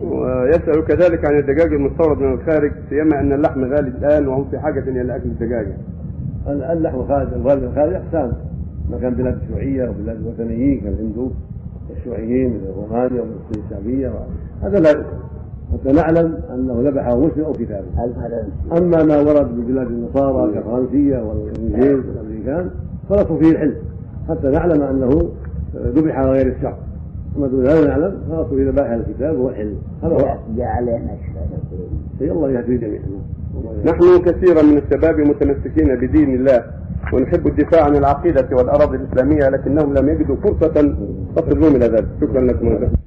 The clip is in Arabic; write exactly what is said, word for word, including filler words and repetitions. ويسأل كذلك عن الدجاج المستورد من الخارج، سيما أن اللحم غالي الآن وهم في حاجة إلى أكل الدجاج. اللحم الغالي من الخارج أحسن، ما كان بلاد شيوعية وبلاد وثنيين كالهندو الشيوعيين من رومانيا ومصر الشعبية، هذا لا يؤكل، حتى نعلم أنه ذبحه مسلم أو كتابي. أما ما ورد من بلاد النصارى كالفرنسية والإنجليز والأمريكان فلصوا فيه الحلم حتى نعلم أنه ذبح غير الشعب، ما دون لا نعلم فلصوا فيه ذباح الكتاب هو الحلم. هذا هو جعلنا شهداء. الله يهدي جميعنا. نحن كثيرا من الشباب متمسكين بدين الله ونحب الدفاع عن العقيدة والأراضي الإسلامية، لكنهم لم يجدوا فرصة تصل بهم إلى ذلك. شكرا لكم.